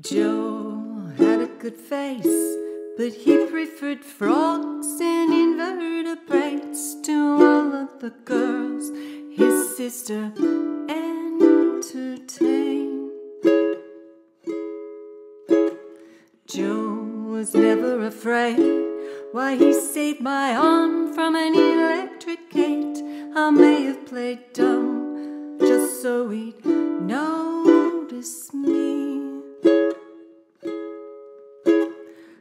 Joe had a good face, but he preferred frogs and invertebrates to all of the girls his sister entertained. Joe was never afraid. Why, he saved my arm from an electric gate. I may have played dumb just so he'd notice me.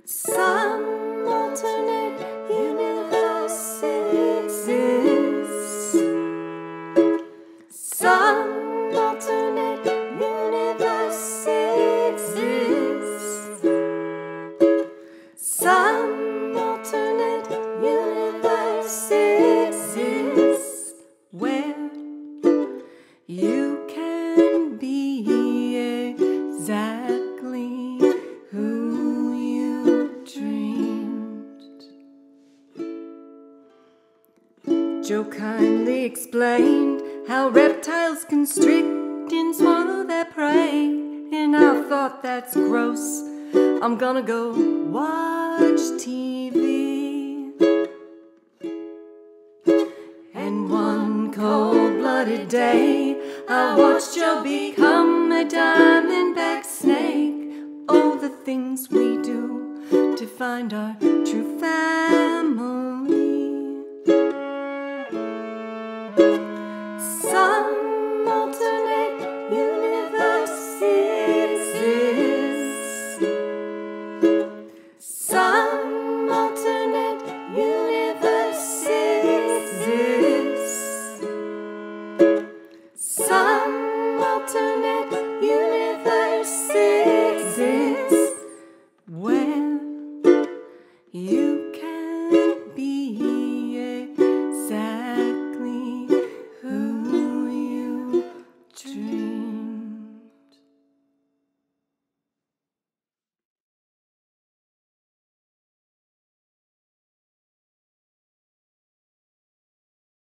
Some alternate universe exists. Some alternate universe exists. Some alternate universe exists where you can be exactly who you dreamed. Joe kindly explained how reptiles constrict and swallow their prey, and I thought, that's gross, I'm gonna go watch TV. And one cold-blooded day, I watched Joe become a diamondback snake. Oh, the things we do to find our true family.